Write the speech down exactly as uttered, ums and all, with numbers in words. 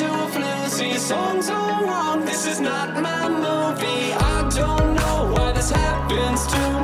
into a flu, see songs are wrong. This is not my movie. I don't know why this happens to me.